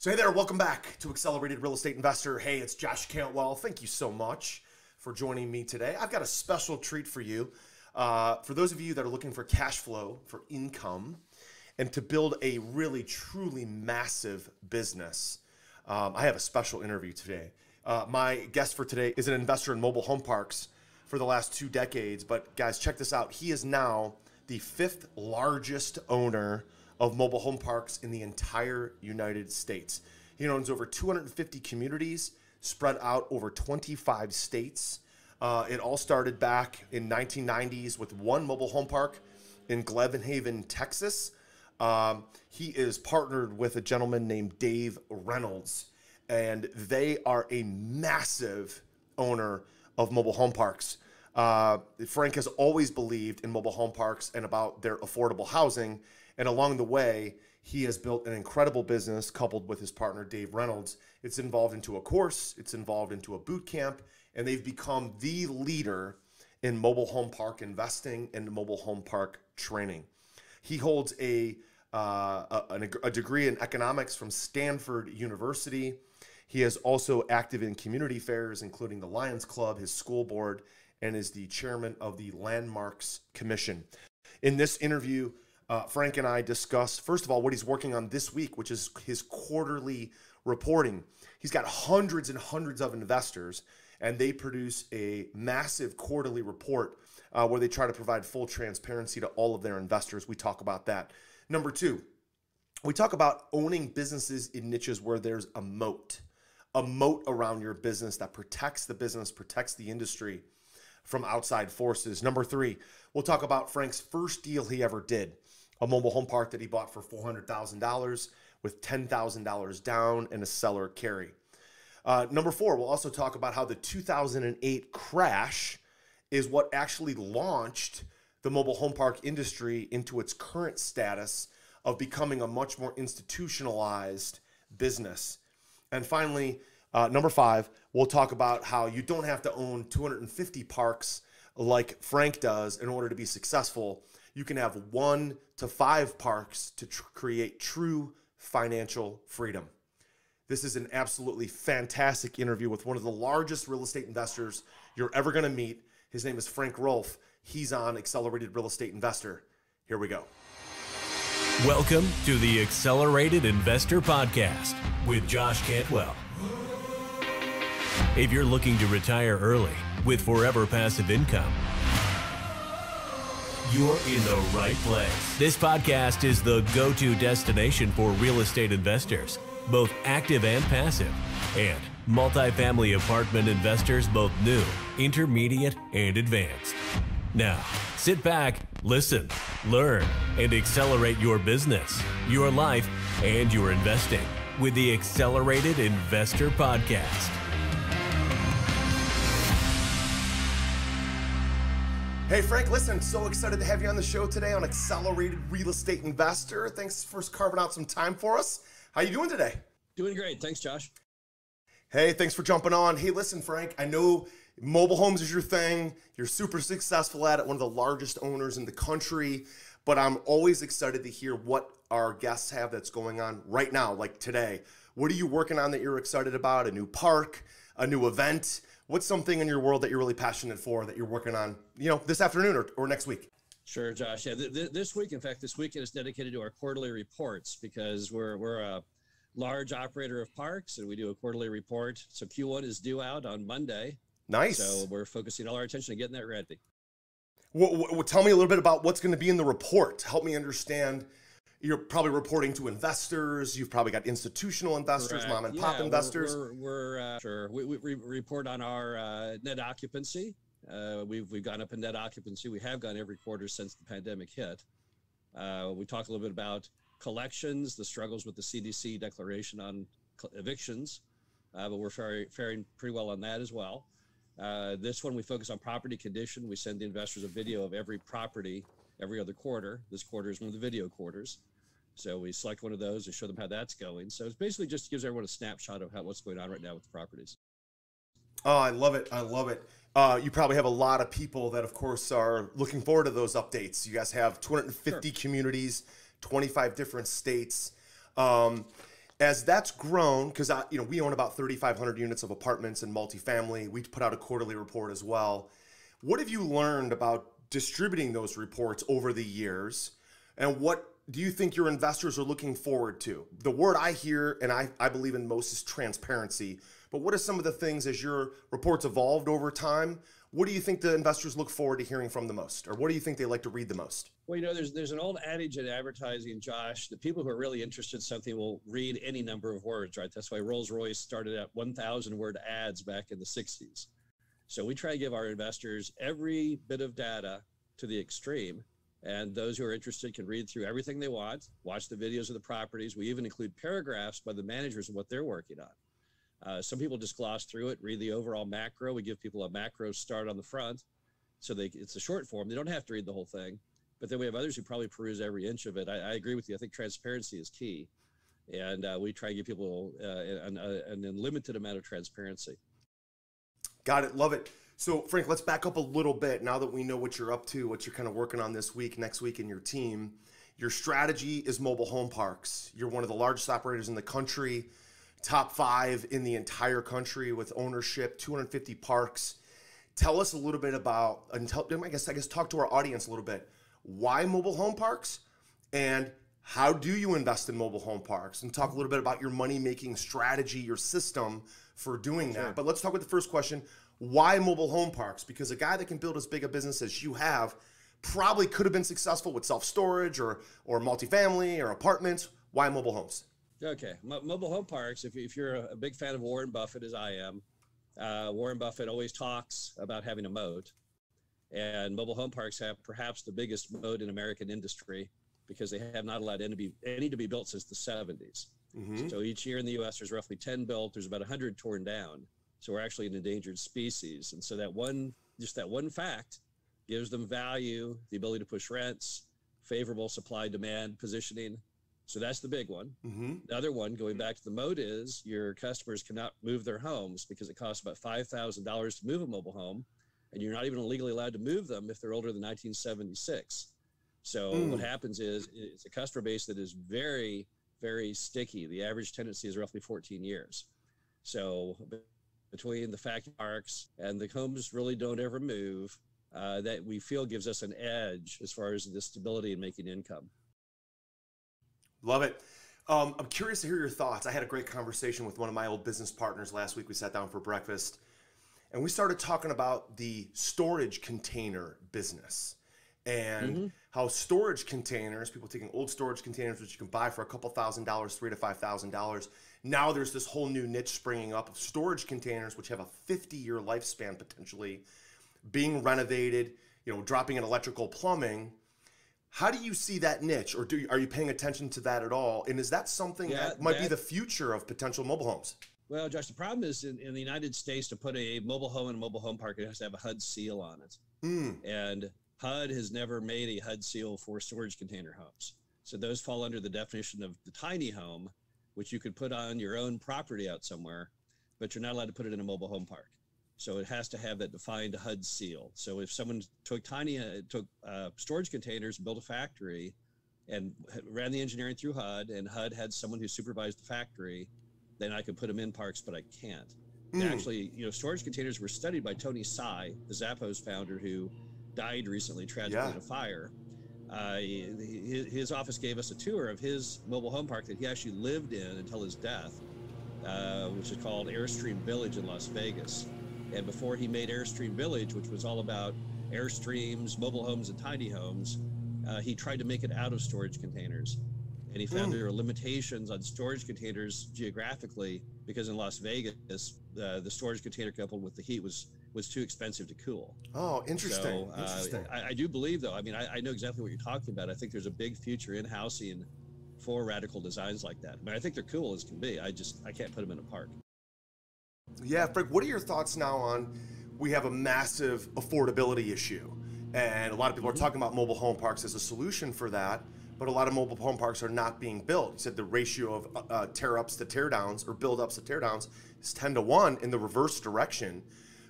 So hey there, welcome back to Accelerated Real Estate Investor. Hey, it's Josh Cantwell. Thank you so much for joining me today. I've got a special treat for you. For those of you that are looking for cash flow, for income, and to build a really, truly massive business, I have a special interview today. My guest for today is an investor in mobile home parks for the last 2 decades. But guys, check this out. He is now the 5th largest owner of mobile home parks in the entire United States. He owns over 250 communities spread out over 25 states. It all started back in 1990s with one mobile home park in Glevenhaven, Texas. He is partnered with a gentleman named Dave Reynolds, and they are a massive owner of mobile home parks. Frank has always believed in mobile home parks and about their affordable housing. And along the way, he has built an incredible business coupled with his partner, Dave Reynolds. It's involved into a course, it's involved into a boot camp, and they've become the leader in mobile home park investing and mobile home park training. He holds a degree in economics from Stanford University. He is also active in community fairs, including the Lions Club, his school board, and is the chairman of the Landmarks Commission. In this interview, Frank and I discussed, first of all, what he's working on this week, which is his quarterly reporting. He's got hundreds and hundreds of investors, and they produce a massive quarterly report where they try to provide full transparency to all of their investors. We talk about that. Number two, we talk about owning businesses in niches where there's a moat around your business that protects the business, protects the industry from outside forces. Number three, we'll talk about Frank's first deal he ever did, a mobile home park that he bought for $400,000 with $10,000 down and a seller carry. Number four, we'll also talk about how the 2008 crash is what actually launched the mobile home park industry into its current status of becoming a much more institutionalized business. And finally, number five, we'll talk about how you don't have to own 250 parks like Frank does in order to be successful. You can have 1 to 5 parks to create true financial freedom. This is an absolutely fantastic interview with one of the largest real estate investors you're ever going to meet. His name is Frank Rolfe. He's on Accelerated Real Estate Investor. Here we go. Welcome to the Accelerated Investor Podcast with Josh Cantwell. If you're looking to retire early with forever passive income, you're in the right place. This podcast is the go-to destination for real estate investors, both active and passive, and multifamily apartment investors, both new, intermediate, and advanced. Now, sit back, listen, learn, and accelerate your business, your life, and your investing with the Accelerated Investor Podcast. Hey, Frank, listen, so excited to have you on the show today on Accelerated Real Estate Investor. Thanks for carving out some time for us. How you doing today? Doing great. Thanks, Josh. Hey, thanks for jumping on. Hey, listen, Frank, I know mobile homes is your thing. You're super successful at it, one of the largest owners in the country, but I'm always excited to hear what our guests have that's going on right now, like today. What are you working on that you're excited about? A new park, a new event? What's something in your world that you're really passionate for that you're working on, you know, this afternoon or next week? Sure, Josh. Yeah, this week, in fact, this weekend is dedicated to our quarterly reports because we're a large operator of parks and we do a quarterly report. So Q1 is due out on Monday. Nice. So we're focusing all our attention on getting that ready. Well, tell me a little bit about what's going to be in the report. Help me understand. You're probably reporting to investors. You've probably got institutional investors, mom and pop investors. We report on our net occupancy. We've gone up in net occupancy. We have gone every quarter since the pandemic hit. We talk a little bit about collections, the struggles with the CDC declaration on evictions, but we're faring pretty well on that as well. This one, we focus on property condition. We send the investors a video of every property every other quarter. This quarter is one of the video quarters. So we select one of those and show them how that's going. So it's basically just gives everyone a snapshot of what's going on right now with the properties. Oh, I love it. I love it. You probably have a lot of people that, of course, are looking forward to those updates. You guys have 250 communities, 25 different states. as that's grown, because we own about 3,500 units of apartments and multifamily. We put out a quarterly report as well. What have you learned about distributing those reports over the years, and what do you think your investors are looking forward to? The word I hear, and I believe in most, is transparency. But what are some of the things, as your reports evolved over time, what do you think the investors look forward to hearing from the most? Or what do you think they like to read the most? Well, there's an old adage in advertising, Josh, the people who are really interested in something will read any number of words, right? That's why Rolls-Royce started at 1,000-word ads back in the 60s. So we try to give our investors every bit of data to the extreme. And those who are interested can read through everything they want, watch the videos of the properties. We even include paragraphs by the managers of what they're working on. Some people just gloss through it, read the overall macro. We give people a macro start on the front. So it's a short form. They don't have to read the whole thing. But then we have others who probably peruse every inch of it. I agree with you. I think transparency is key. And we try to give people an unlimited amount of transparency. Got it. Love it. So, Frank, let's back up a little bit now that we know what you're up to, what you're kind of working on this week, next week, and your team. Your strategy is mobile home parks. You're one of the largest operators in the country, top 5 in the entire country with ownership, 250 parks. Tell us a little bit about, and I guess talk to our audience a little bit. Why mobile home parks, and how do you invest in mobile home parks? And talk a little bit about your money-making strategy, your system for doing that. Sure. But let's talk with the first question. Why mobile home parks? Because a guy that can build as big a business as you have probably could have been successful with self-storage or multifamily or apartments. Why mobile homes? Okay. Mobile home parks, if you're a big fan of Warren Buffett, as I am, Warren Buffett always talks about having a moat. And mobile home parks have perhaps the biggest moat in American industry because they have not allowed any to be built since the 70s. Mm-hmm. So each year in the U.S., there's roughly 10 built. There's about 100 torn down. So we're actually an endangered species. And so just that one fact gives them value, the ability to push rents, favorable supply demand positioning. So that's the big one. Mm-hmm. The other one, going back to the moat, is your customers cannot move their homes because it costs about $5,000 to move a mobile home. And you're not even legally allowed to move them if they're older than 1976. So what happens is it's a customer base that is very, very sticky. The average tenancy is roughly 14 years. So between the fact parks and the homes really don't ever move, that we feel gives us an edge as far as the stability and making income. Love it. I'm curious to hear your thoughts. I had a great conversation with one of my old business partners last week. We sat down for breakfast and we started talking about the storage container business and how storage containers, people taking old storage containers, which you can buy for a couple $1,000, $3,000 to $5,000. Now there's this whole new niche springing up of storage containers, which have a 50-year lifespan potentially, being renovated, dropping in electrical, plumbing. How do you see that niche, or are you paying attention to that at all? And is that something that might be the future of potential mobile homes? Well, Josh, the problem is in the United States, to put a mobile home in a mobile home park, it has to have a HUD seal on it. And HUD has never made a HUD seal for storage container homes. So those fall under the definition of the tiny home, which you could put on your own property out somewhere, but you're not allowed to put it in a mobile home park. So it has to have that defined HUD seal. So if someone took storage containers, built a factory and ran the engineering through HUD, and HUD had someone who supervised the factory, then I could put them in parks, but I can't. And actually, storage containers were studied by Tony Sy, the Zappos founder, who died recently, tragically, in a fire. His office gave us a tour of his mobile home park that he actually lived in until his death, which is called Airstream Village in Las Vegas. And before he made Airstream Village, which was all about Airstreams, mobile homes, and tiny homes, he tried to make it out of storage containers. And he found there were limitations on storage containers geographically, because in Las Vegas, the storage container coupled with the heat was too expensive to cool. Oh, interesting. So, I do believe, though, I know exactly what you're talking about. I think there's a big future in housing for radical designs like that. I think they're cool as can be. I can't put them in a park. Yeah, Frank, what are your thoughts now on, we have a massive affordability issue, and a lot of people are talking about mobile home parks as a solution for that, but a lot of mobile home parks are not being built. You said the ratio of tear-ups to tear-downs, or build-ups to tear-downs, is 10-to-1 in the reverse direction.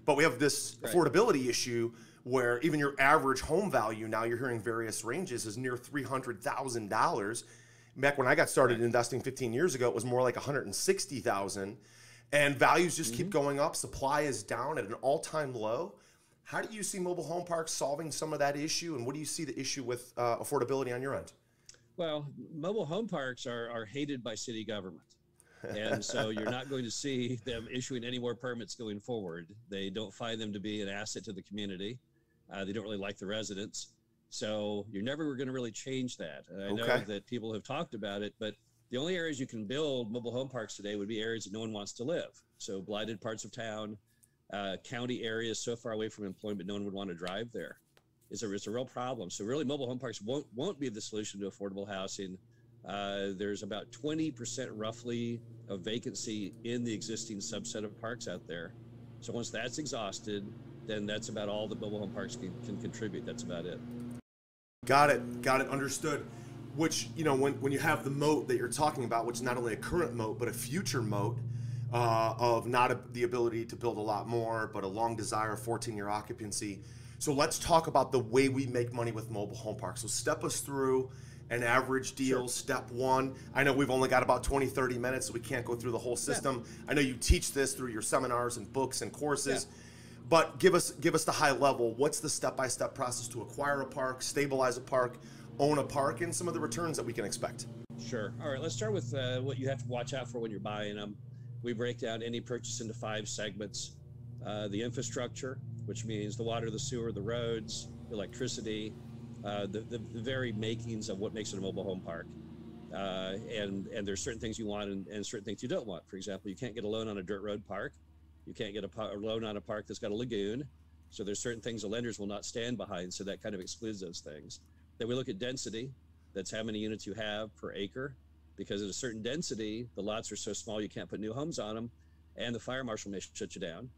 But we have this affordability issue where even your average home value now, you're hearing various ranges, is near $300,000. back when I got started investing 15 years ago, it was more like 160,000, and values just keep going up. Supply is down at an all-time low. How do you see mobile home parks solving some of that issue, and what do you see the issue with affordability on your end? Well, mobile home parks are hated by city government. And so you're not going to see them issuing any more permits going forward. They don't find them to be an asset to the community. They don't really like the residents. So you're never going to really change that. And I know that people have talked about it, but the only areas you can build mobile home parks today would be areas that no one wants to live. So blighted parts of town, county areas so far away from employment, no one would want to drive there. It's a real problem. So really mobile home parks won't be the solution to affordable housing. There's about 20% roughly of vacancy in the existing subset of parks out there. So once that's exhausted, then that's about all the mobile home parks can contribute. That's about it. Got it. Got it. Understood. Which, you know, when you have the moat that you're talking about, which is not only a current moat, but a future moat of the ability to build a lot more, but a long desire of 14-year occupancy. So let's talk about the way we make money with mobile home parks. So step us through an average deal, step one. I know we've only got about 20, 30 minutes, so we can't go through the whole system. I know you teach this through your seminars and books and courses. But give us the high level. What's the step-by-step process to acquire a park, stabilize a park, own a park, and some of the returns that we can expect? Sure. All right, let's start with what you have to watch out for when you're buying them. We break down any purchase into 5 segments. The infrastructure, which means the water, the sewer, the roads, the electricity, the very makings of what makes it a mobile home park. And there's certain things you want and certain things you don't want. For example, you can't get a loan on a dirt road park. You can't get a loan on a park that's got a lagoon. So there's certain things the lenders will not stand behind. So that kind of excludes those things. Then we look at density. That's how many units you have per acre. Because at a certain density, the lots are so small, you can't put new homes on them. And the fire marshal may shut you down.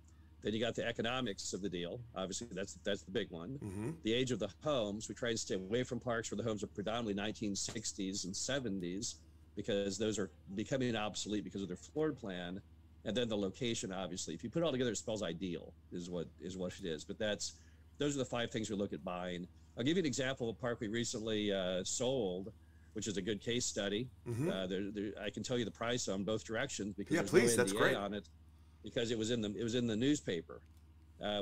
Then you got the economics of the deal. Obviously, that's the big one. The age of the homes. We try and stay away from parks where the homes are predominantly 1960s and 70s, because those are becoming obsolete because of their floor plan. And then the location, obviously. If you put it all together, it spells ideal, is what it is. But those are the 5 things we look at buying. I'll give you an example of a park we recently sold, which is a good case study. I can tell you the price on both directions because there's no NDA on it, because it was in the newspaper.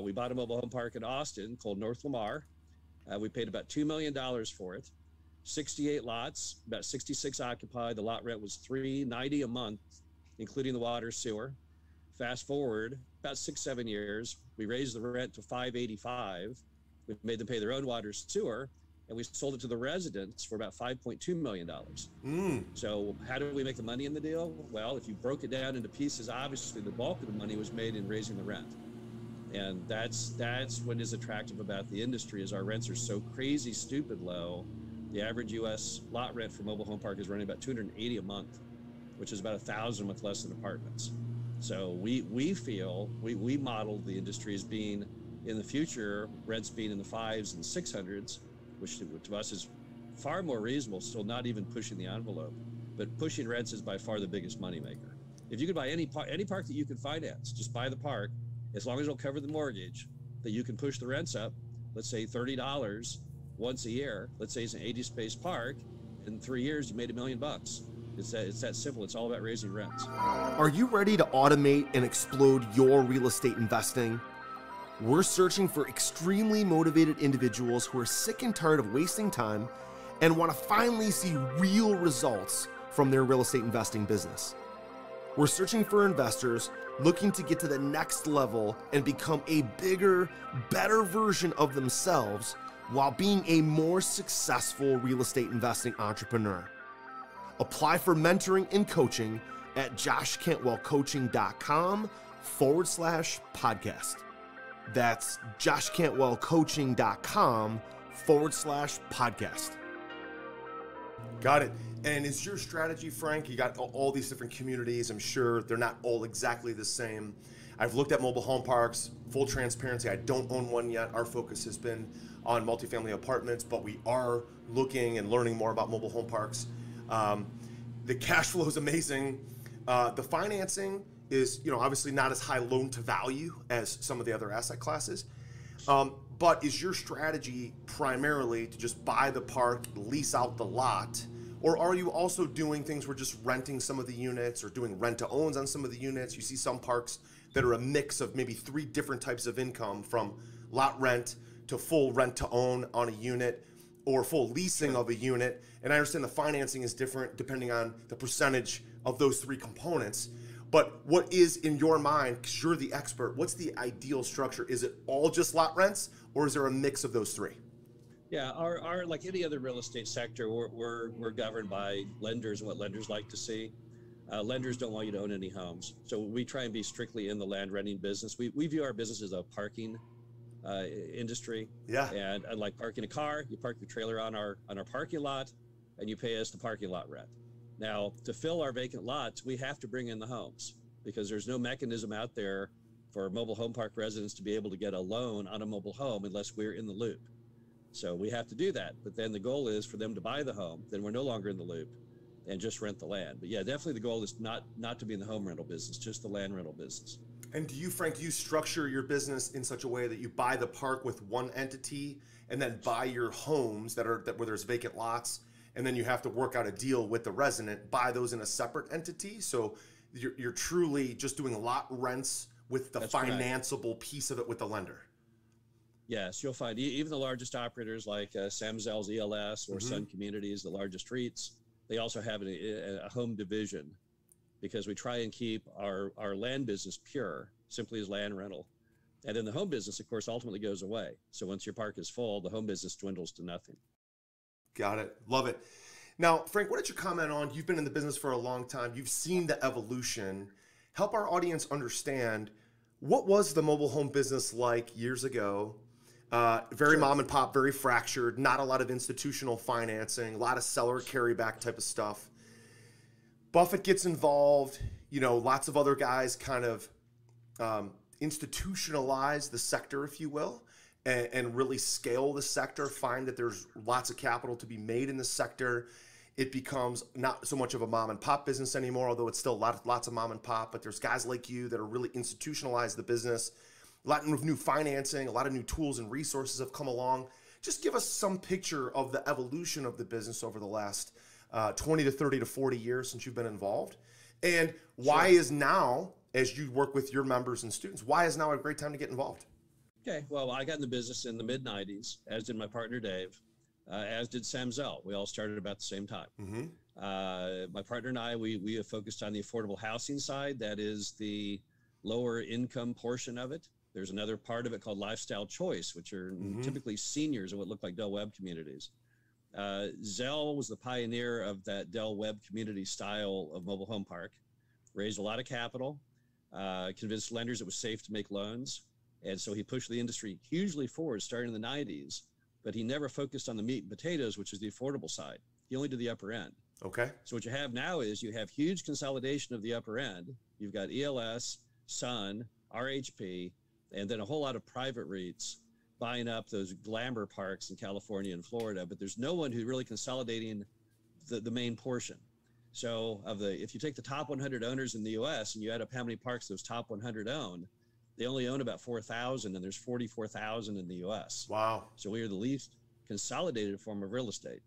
We bought a mobile home park in Austin called North Lamar. We paid about $2 million for it, 68 lots, about 66 occupied. The lot rent was $390 a month, including the water, sewer. Fast forward about 6-7 years, we raised the rent to $585. We made them pay their own water, sewer, and we sold it to the residents for about $5.2 million. So how do we make the money in the deal? Well, if you broke it down into pieces, obviously the bulk of the money was made in raising the rent, and that's what is attractive about the industry is our rents are so crazy stupid low. The average U.S. lot rent for mobile home park is running about $280 a month, which is about $1,000 less than apartments. So we feel we modeled the industry as being in the future rents being in the 500s and 600s, which to us is far more reasonable, still not even pushing the envelope. But pushing rents is by far the biggest moneymaker. If you could buy any park that you could finance, just buy the park, as long as it'll cover the mortgage, that you can push the rents up, let's say $30 once a year, let's say it's an 80-space park, in 3 years you made $1 million. It's that simple. It's all about raising rents. Are you ready to automate and explode your real estate investing? We're searching for extremely motivated individuals who are sick and tired of wasting time and want to finally see real results from their real estate investing business. We're searching for investors looking to get to the next level and become a bigger, better version of themselves while being a more successful real estate investing entrepreneur. Apply for mentoring and coaching at joshcantwellcoaching.com/podcast. That's joshcantwellcoaching.com/podcast. Got it. And is your strategy, Frank, you got all these different communities. I'm sure they're not all exactly the same. I've looked at mobile home parks, full transparency. I don't own one yet. Our focus has been on multifamily apartments, but we are looking and learning more about mobile home parks. The cash flow is amazing. The financing is, obviously not as high loan to value as some of the other asset classes. But is your strategy primarily to just buy the park, lease out the lot, Or are you also doing things where just renting some of the units or doing rent-to-owns on some of the units? You see some parks that are a mix of maybe three different types of income, from lot rent to full rent-to-own on a unit or full leasing of a unit. And I understand the financing is different depending on the percentage of those three components. But what is in your mind, because you're the expert, what's the ideal structure? Is it all just lot rents, or is there a mix of those three? Yeah, our like any other real estate sector, we're governed by lenders and what lenders like to see. Lenders don't want you to own any homes. So we try and be strictly in the land renting business. We view our business as a parking industry. Yeah. And unlike parking a car, you park your trailer on our parking lot and you pay us the parking lot rent. Now, to fill our vacant lots, we have to bring in the homes because there's no mechanism out there for mobile home park residents to be able to get a loan on a mobile home unless we're in the loop. So we have to do that. But then the goal is for them to buy the home. Then we're no longer in the loop and just rent the land. But yeah, definitely the goal is not to be in the home rental business, just the land rental business. And do you, Frank, you structure your business in such a way that you buy the park with one entity and then buy your homes that where there's vacant lots, and then you have to work out a deal with the resident, buy those in a separate entity? So you're truly just doing lot rents with the financeable piece of it with the lender. Yes, you'll find even the largest operators like Sam Zell's ELS or Sun Communities, the largest REITs, they also have a home division because we try and keep our land business pure, simply as land rental. And then the home business, of course, ultimately goes away. So once your park is full, the home business dwindles to nothing. Got it. Love it. Now, Frank, what did you comment on? You've been in the business for a long time. You've seen the evolution. Help our audience understand, what was the mobile home business like years ago? Very mom and pop, very fractured, not a lot of institutional financing, a lot of seller carryback type of stuff. Buffett gets involved, you know, lots of other guys kind of institutionalize the sector, if you will, and really scale the sector, find that there's lots of capital to be made in the sector. It becomes not so much of a mom and pop business anymore, although it's still lots of mom and pop, but there's guys like you that are really institutionalized the business. A lot of new financing, a lot of new tools and resources have come along. Just give us some picture of the evolution of the business over the last 20 to 30 to 40 years since you've been involved. And why is now, as you work with your members and students, why is now a great time to get involved? Okay, well, I got in the business in the mid-90s, as did my partner Dave, as did Sam Zell. We all started about the same time. My partner and I, we have focused on the affordable housing side. That is the lower income portion of it. There's another part of it called lifestyle choice, which are typically seniors in what look like Dell Webb communities. Zell was the pioneer of that Dell Webb community style of mobile home park, raised a lot of capital, convinced lenders it was safe to make loans. And so he pushed the industry hugely forward starting in the 90s, but he never focused on the meat and potatoes, which is the affordable side. He only did the upper end. Okay. So what you have now is you have huge consolidation of the upper end. You've got ELS, Sun, RHP, and then a whole lot of private REITs buying up those glamour parks in California and Florida, but there's no one who's really consolidating the main portion. So if you take the top 100 owners in the US and you add up how many parks those top 100 own, they only own about 4,000, and there's 44,000 in the US. Wow. So we are the least consolidated form of real estate.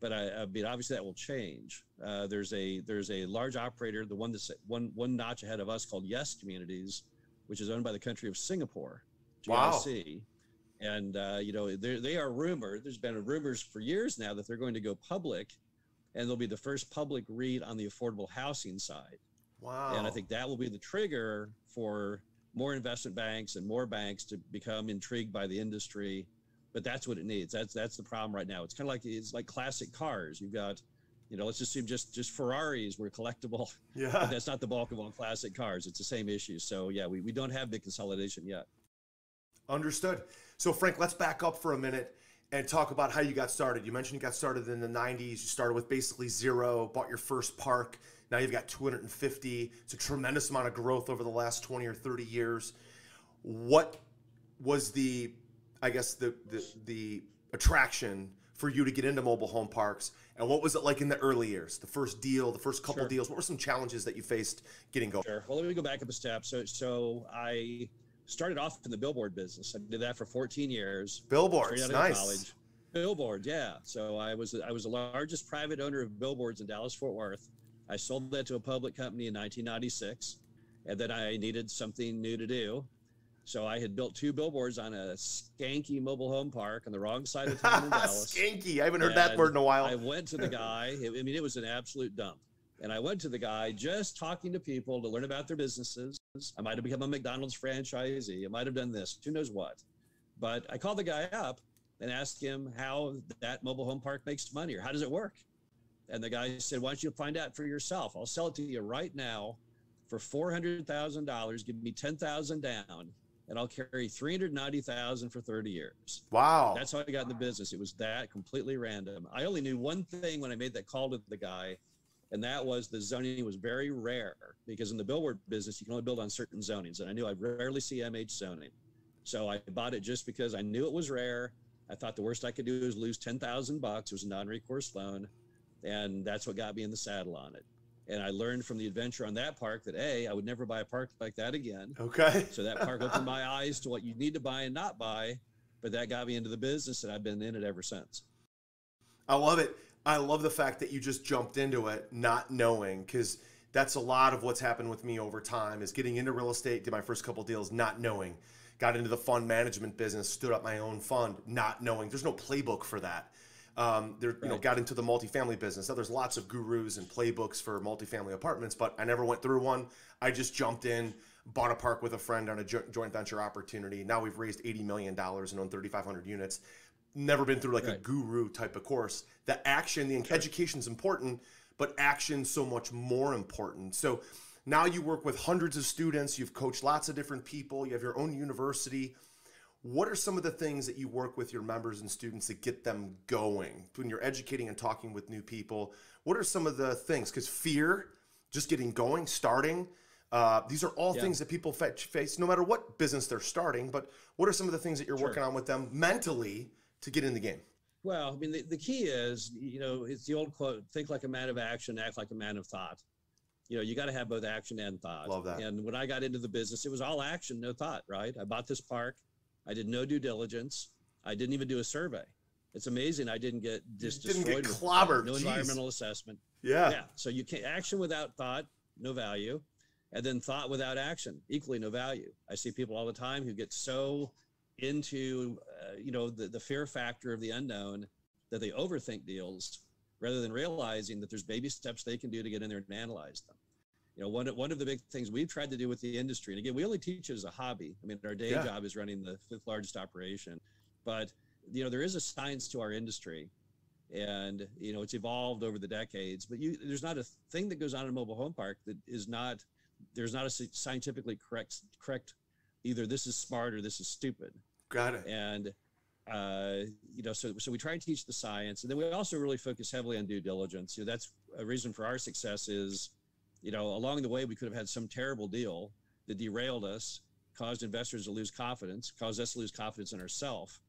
But I mean, obviously that will change. There's a large operator, the one that's one notch ahead of us, called Yes Communities, which is owned by the country of Singapore, GIC. Wow. And, you know, they are rumored. There's been rumors for years now that they're going to go public, and they'll be the first public REIT on the affordable housing side. Wow. And I think that will be the trigger for more investment banks and more banks to become intrigued by the industry. But that's what it needs. That's the problem right now. It's kind of like, it's like classic cars. You've got, you know, let's assume just Ferraris were collectible. Yeah. But that's not the bulk of all classic cars. It's the same issue. So yeah, we don't have big consolidation yet. Understood. So Frank, let's back up for a minute and talk about how you got started. You mentioned you got started in the 90s. You started with basically zero, bought your first park. Now you've got 250. It's a tremendous amount of growth over the last 20 or 30 years. What was the, I guess, the attraction for you to get into mobile home parks, and what was it like in the early years, the first deal, the first couple deals? What were some challenges that you faced getting going? Sure. Well, let me go back up a step. So I started off in the billboard business. I did that for 14 years. Billboards, straight out of college. Billboards, yeah. So I was the largest private owner of billboards in Dallas-Fort Worth. I sold that to a public company in 1996, and then I needed something new to do. So I had built 2 billboards on a skanky mobile home park on the wrong side of town in Dallas. Skanky. I haven't heard that word in a while. I went to the guy. I mean, it was an absolute dump. And I went to the guy just talking to people to learn about their businesses. I might have become a McDonald's franchisee. I might have done this. Who knows what? But I called the guy up and asked him how that mobile home park makes money, or how does it work? And the guy said, why don't you find out for yourself? I'll sell it to you right now for $400,000. Give me $10,000 down, and I'll carry $390,000 for 30 years. Wow. That's how I got in the business. It was that completely random. I only knew one thing when I made that call to the guy, and that was the zoning was very rare, because in the billboard business, you can only build on certain zonings. And I knew I'd rarely see MH zoning. So I bought it just because I knew it was rare. I thought the worst I could do was lose $10,000. It was a non-recourse loan. And that's what got me in the saddle on it. And I learned from the adventure on that park that, A, I would never buy a park like that again. Okay. So that park opened my eyes to what you need to buy and not buy. But that got me into the business, and I've been in it ever since. I love it. I love the fact that you just jumped into it not knowing, because that's a lot of what's happened with me over time is getting into real estate, did my first couple deals not knowing, got into the fund management business, stood up my own fund not knowing. There's no playbook for that. Right. You know, got into the multifamily business. Now there's lots of gurus and playbooks for multifamily apartments, but I never went through one. I just jumped in, bought a park with a friend on a joint venture opportunity. Now we've raised $80 million and own 3,500 units. Never been through like a guru type of course. The action, the education's important, but action so much more important. So now you work with hundreds of students. You've coached lots of different people. You have your own university. What are some of the things that you work with your members and students to get them going? When you're educating and talking with new people, what are some of the things? Because fear, just getting going, starting, these are all things that people face no matter what business they're starting. But what are some of the things that you're working on with them mentally to get in the game? Well, I mean, the key is, you know, it's the old quote, think like a man of action, act like a man of thought. You know, you got to have both action and thought. Love that. And when I got into the business, it was all action, no thought, right? I bought this park. I did no due diligence. I didn't even do a survey. It's amazing. I didn't get just destroyed. Get clobbered. No environmental assessment. Yeah. Yeah. So you can't action without thought, no value. And then thought without action, equally no value. I see people all the time who get so into, you know, the fear factor of the unknown that they overthink deals rather than realizing that there's baby steps they can do to get in there and analyze them. You know, one of the big things we've tried to do with the industry, and again, we only teach it as a hobby. I mean, our day job is running the 5th largest operation, but you know, there is a science to our industry, and you know, it's evolved over the decades, but there's not a thing that goes on in a mobile home park that is not, there's not a scientifically correct, either this is smart or this is stupid. Got it. And, you know, so we try and teach the science, and then we also really focus heavily on due diligence. You know, that's a reason for our success is, you know, along the way, we could have had some terrible deal that derailed us, caused investors to lose confidence, caused us to lose confidence in ourselves.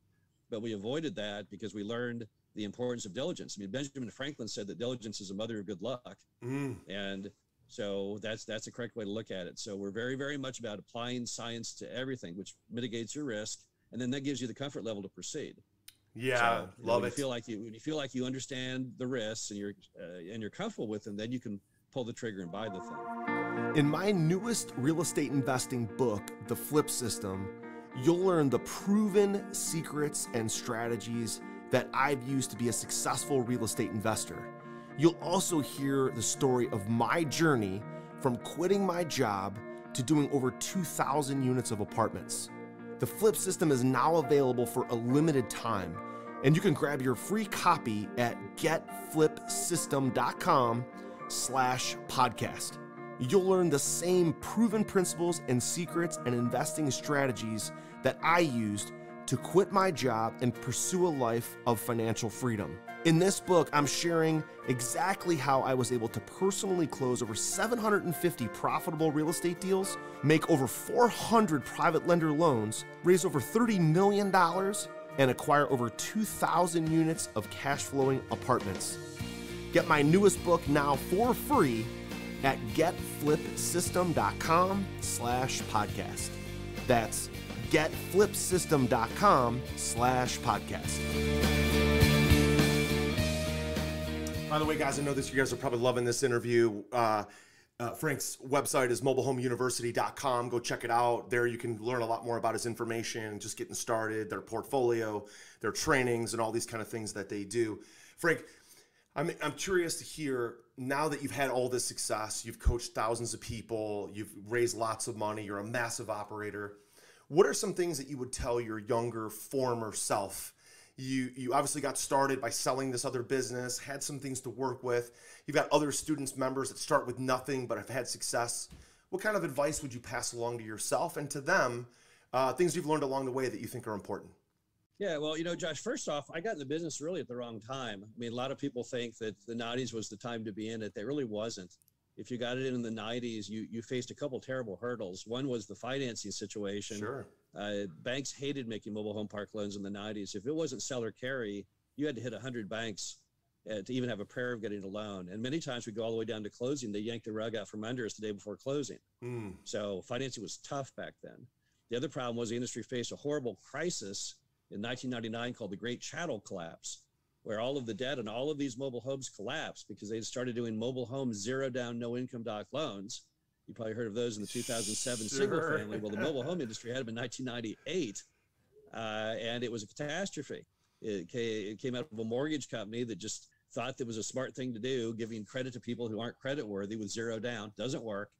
But we avoided that because we learned the importance of diligence. I mean, Benjamin Franklin said that diligence is the mother of good luck. And so that's the correct way to look at it. So we're very, very much about applying science to everything, which mitigates your risk. And then that gives you the comfort level to proceed. Yeah, so, love it. When you feel like you understand the risks and you're comfortable with them, then you can pull the trigger and buy the thing. In my newest real estate investing book, The Flip System, you'll learn the proven secrets and strategies that I've used to be a successful real estate investor. You'll also hear the story of my journey from quitting my job to doing over 2,000 units of apartments. The Flip System is now available for a limited time, and you can grab your free copy at getflipsystem.com/podcast. You'll learn the same proven principles and secrets and investing strategies that I used to quit my job and pursue a life of financial freedom. In this book, I'm sharing exactly how I was able to personally close over 750 profitable real estate deals, make over 400 private lender loans, raise over $30 million, and acquire over 2,000 units of cash-flowing apartments. Get my newest book now for free at getflipsystem.com/podcast. That's getflipsystem.com/podcast. By the way, guys, I know that you guys are probably loving this interview. Frank's website is mobilehomeuniversity.com. Go check it out. There you can learn a lot more about his information, just getting started, their portfolio, their trainings, and all these kind of things that they do. Frank, I'm curious to hear, now that you've had all this success, you've coached thousands of people, you've raised lots of money, you're a massive operator. What are some things that you would tell your younger, former self? You obviously got started by selling this other business, had some things to work with. You've got other students, members that start with nothing but have had success. What kind of advice would you pass along to yourself and to them, things you've learned along the way that you think are important? Yeah, well, you know, Josh, first off, I got in the business really at the wrong time. I mean, a lot of people think that the 90s was the time to be in it. They really wasn't. If you got it in the 90s, you faced a couple terrible hurdles. One was the financing situation. Sure. Banks hated making mobile home park loans in the 90s. If it wasn't sell or carry, you had to hit 100 banks to even have a prayer of getting a loan. And many times we go all the way down to closing. They yanked the rug out from under us the day before closing. Mm. So financing was tough back then. The other problem was the industry faced a horrible crisis in 1999 called the Great Chattel Collapse, where all of the debt and all of these mobile homes collapsed because they started doing mobile home zero down, no income doc loans. You probably heard of those in the 2007 sure. single family. Well, the mobile home industry had them in 1998, and it was a catastrophe. It came out of a mortgage company that just thought that was a smart thing to do, giving credit to people who aren't credit worthy with zero down. Doesn't work.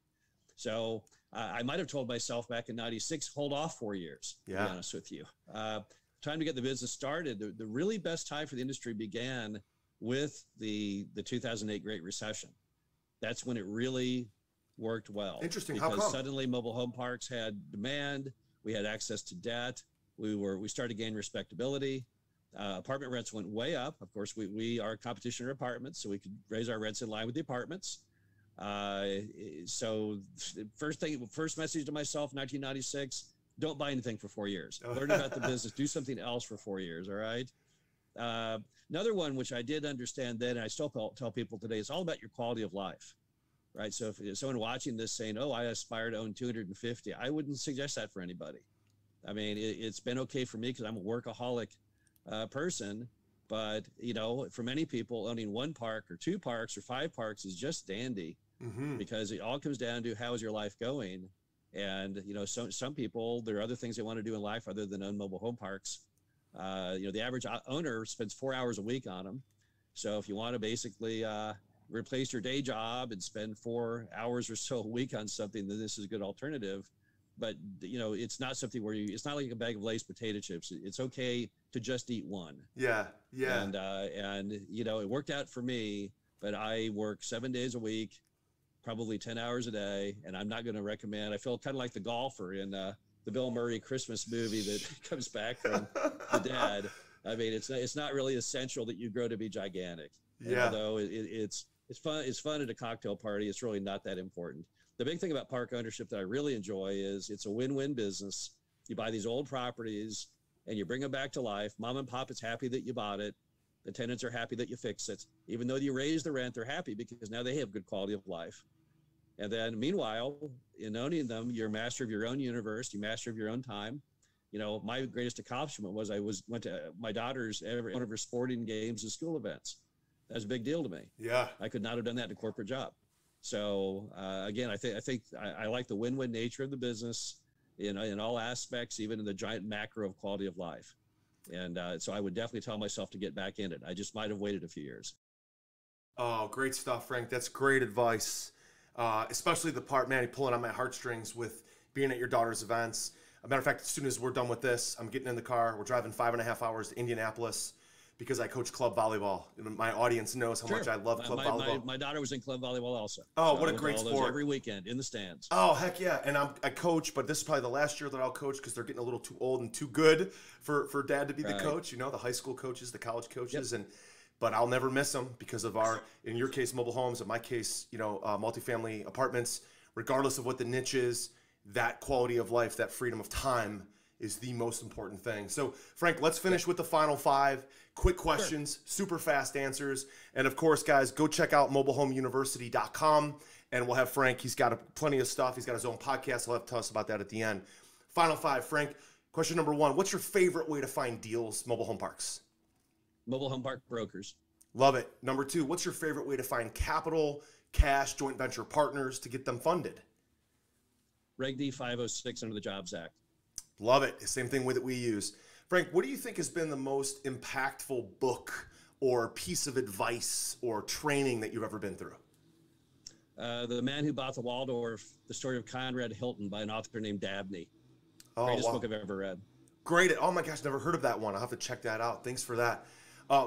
So I might have told myself back in 96, hold off 4 years, to be honest with you. Time to get the business started. The really best time for the industry began with the 2008 Great Recession. That's when it really worked well. Interesting. How come? Suddenly mobile home parks had demand. We had access to debt. We started to gain respectability. Apartment rents went way up. Of course, we are competition for apartments, so we could raise our rents in line with the apartments. So first message to myself, 1996, don't buy anything for 4 years. Learn about the business. Do something else for 4 years. All right. Another one, which I did understand then, and I still tell people today, it's all about your quality of life. Right. So if someone watching this saying, oh, I aspire to own 250, I wouldn't suggest that for anybody. I mean, it's been okay for me because I'm a workaholic person. But, you know, for many people, owning one park or two parks or five parks is just dandy mm-hmm. because it all comes down to how is your life going? And, you know, some people, there are other things they want to do in life other than own mobile home parks. You know, the average owner spends 4 hours a week on them. So if you want to basically replace your day job and spend 4 hours or so a week on something, then this is a good alternative. But, you know, it's not something where it's not like a bag of Lay's potato chips. It's okay to just eat one. Yeah, yeah. And you know, it worked out for me, but I work 7 days a week, probably 10 hours a day, and I'm not going to recommend. I feel kind of like the golfer in the Bill Murray Christmas movie that comes back from the dad. I mean, it's not really essential that you grow to be gigantic. And yeah. Although it's fun. It's fun at a cocktail party. It's really not that important. The big thing about park ownership that I really enjoy is it's a win-win business. You buy these old properties and you bring them back to life. Mom and pop is happy that you bought it. The tenants are happy that you fix it. Even though you raise the rent, they're happy because now they have good quality of life. And then meanwhile, in owning them, you're master of your own universe. You master of your own time. You know, my greatest accomplishment was I went to my daughter's, one of her sporting games and school events. That was a big deal to me. Yeah. I could not have done that in a corporate job. So again, I think I like the win-win nature of the business in all aspects, even in the giant macro of quality of life. And so I would definitely tell myself to get back in it. I just might have waited a few years. Oh, great stuff, Frank. That's great advice, especially the part, man, pulling on my heartstrings with being at your daughter's events. As a matter of fact, as soon as we're done with this, I'm getting in the car. We're driving 5.5 hours to Indianapolis because I coach club volleyball. My audience knows how sure. much I love club volleyball. My daughter was in club volleyball also. Oh, so what a great sport. Every weekend in the stands. Oh, heck yeah. And I coach, but this is probably the last year that I'll coach because they're getting a little too old and too good for dad to be right. the coach, you know, the high school coaches, the college coaches. Yep. But I'll never miss them because of our, in your case, mobile homes, in my case, you know, multifamily apartments, regardless of what the niche is, that quality of life, that freedom of time is the most important thing. So Frank, let's finish with the final five quick questions, sure. super fast answers. And of course, guys, go check out mobilehomeuniversity.com and we'll have Frank. He's got plenty of stuff. He's got his own podcast. He'll have to tell us about that at the end. Final five, Frank, Question number one, what's your favorite way to find deals, mobile home parks? Mobile home park brokers. Love it. Number two, what's your favorite way to find capital, cash, joint venture partners to get them funded? Reg D 506 under the Jobs Act. Love it. Same thing that we use. Frank, what do you think has been the most impactful book or piece of advice or training that you've ever been through? The Man Who Bought the Waldorf, The Story of Conrad Hilton by an author named Dabney. Oh, greatest book I've ever read. Great. Oh my gosh, never heard of that one. I'll have to check that out. Thanks for that.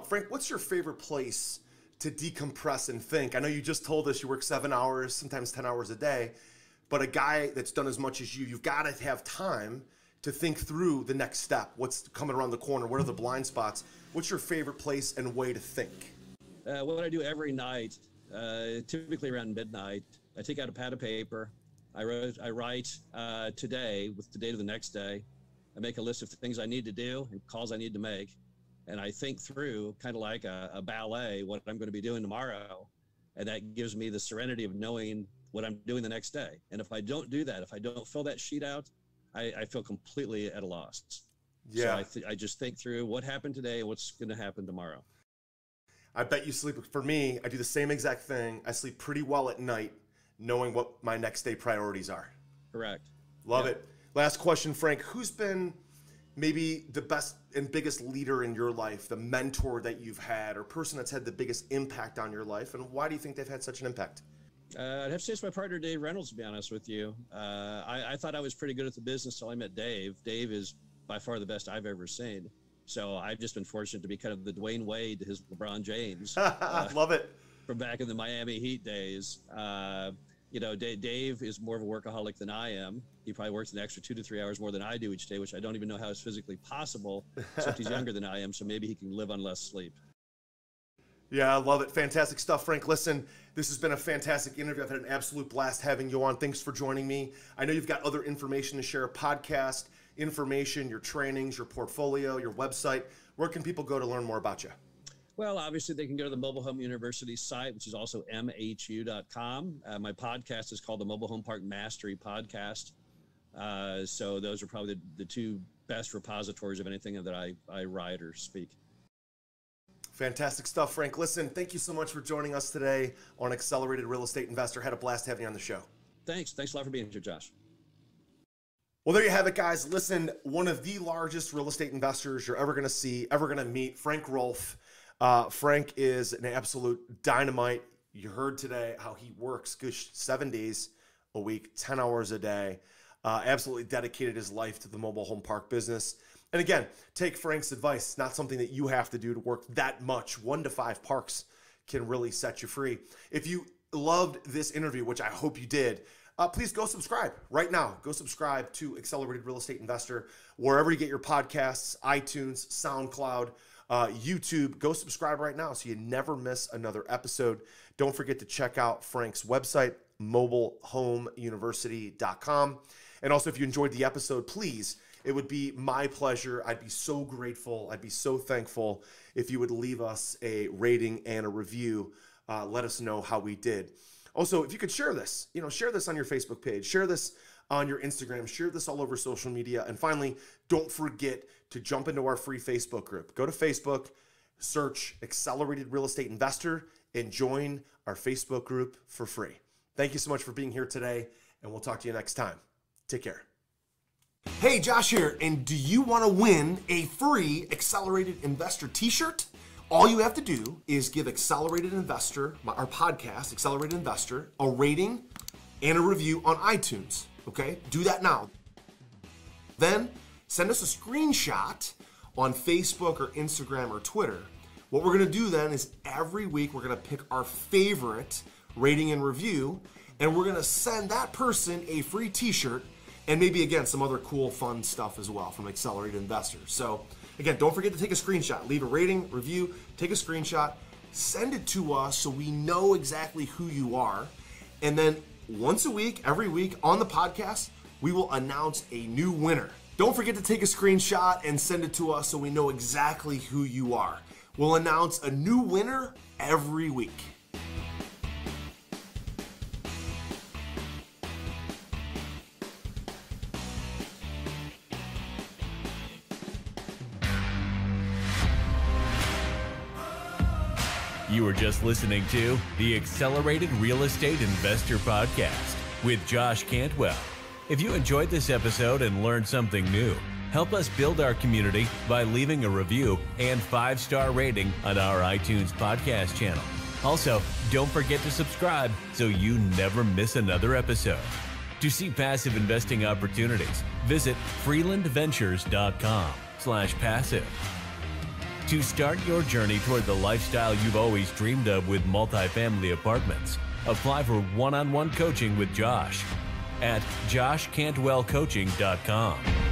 Frank, what's your favorite place to decompress and think? I know you just told us you work 7 hours, sometimes 10 hours a day, but a guy that's done as much as you, you've got to have time to think through the next step. What's coming around the corner? What are the blind spots? What's your favorite place and way to think? What I do every night, typically around midnight, I take out a pad of paper. I write today with the date of the next day. I make a list of things I need to do and calls I need to make. And I think through kind of like a ballet, what I'm going to be doing tomorrow. And that gives me the serenity of knowing what I'm doing the next day. And if I don't do that, if I don't fill that sheet out, I feel completely at a loss. Yeah. So I just think through what happened today, and what's going to happen tomorrow. I bet you sleep. For me, I do the same exact thing. I sleep pretty well at night, knowing what my next day priorities are. Correct. Love it. Last question, Frank, who's been maybe the best and biggest leader in your life, the mentor that you've had or person that's had the biggest impact on your life? And why do you think they've had such an impact? I'd have to say it's my partner, Dave Reynolds, to be honest with you. I thought I was pretty good at the business until I met Dave. Dave is by far the best I've ever seen. So I've just been fortunate to be kind of the Dwayne Wade to his LeBron James. Love it. From back in the Miami Heat days. You know, Dave is more of a workaholic than I am. He probably works an extra 2 to 3 hours more than I do each day, which I don't even know how is physically possible, except he's younger than I am, so maybe he can live on less sleep. Yeah, I love it. Fantastic stuff, Frank. Listen, this has been a fantastic interview. I've had an absolute blast having you on. Thanks for joining me. I know you've got other information to share, a podcast, information, your trainings, your portfolio, your website. Where can people go to learn more about you? Well, obviously, they can go to the Mobile Home University site, which is also mhu.com. My podcast is called the Mobile Home Park Mastery Podcast. So those are probably the two best repositories of anything that I write or speak. Fantastic stuff, Frank. Listen, thank you so much for joining us today on Accelerated Real Estate Investor. Had a blast having you on the show. Thanks. Thanks a lot for being here, Josh. Well, there you have it, guys. Listen, one of the largest real estate investors you're ever going to see, ever going to meet, Frank Rolfe. Frank is an absolute dynamite. You heard today how he works gosh, 7 days a week, 10 hours a day, absolutely dedicated his life to the mobile home park business. And again, take Frank's advice. It's not something that you have to do to work that much. 1 to 5 parks can really set you free. If you loved this interview, which I hope you did, please go subscribe right now. Go subscribe to Accelerated Real Estate Investor, wherever you get your podcasts, iTunes, SoundCloud, YouTube. Go subscribe right now so you never miss another episode. Don't forget to check out Frank's website, mobilehomeuniversity.com. And also, if you enjoyed the episode, please, it would be my pleasure. I'd be so grateful. I'd be so thankful if you would leave us a rating and a review. Let us know how we did. Also, if you could share this, you know, share this on your Facebook page, share this on your Instagram, share this all over social media. And finally, don't forget to jump into our free Facebook group. Go to Facebook, search Accelerated Real Estate Investor, and join our Facebook group for free. Thank you so much for being here today, and we'll talk to you next time. Take care. Hey, Josh here, and do you want to win a free Accelerated Investor t-shirt? All you have to do is give Accelerated Investor, our podcast, Accelerated Investor, a rating and a review on iTunes, okay? Do that now. Then send us a screenshot on Facebook or Instagram or Twitter. What we're going to do then is every week we're going to pick our favorite rating and review, and we're going to send that person a free t-shirt and maybe, again, some other cool, fun stuff as well from Accelerated Investors. So, again, don't forget to take a screenshot. Leave a rating, review, take a screenshot, send it to us so we know exactly who you are. And then once a week, every week on the podcast, we will announce a new winner. Don't forget to take a screenshot and send it to us so we know exactly who you are. We'll announce a new winner every week. You are just listening to the Accelerated Real Estate Investor Podcast with Josh Cantwell. If you enjoyed this episode and learned something new, help us build our community by leaving a review and 5-star rating on our iTunes podcast channel. Also, don't forget to subscribe so you never miss another episode. To see passive investing opportunities, visit freelandventures.com/passive. To start your journey toward the lifestyle you've always dreamed of with multifamily apartments, apply for one-on-one coaching with Josh at joshcantwellcoaching.com.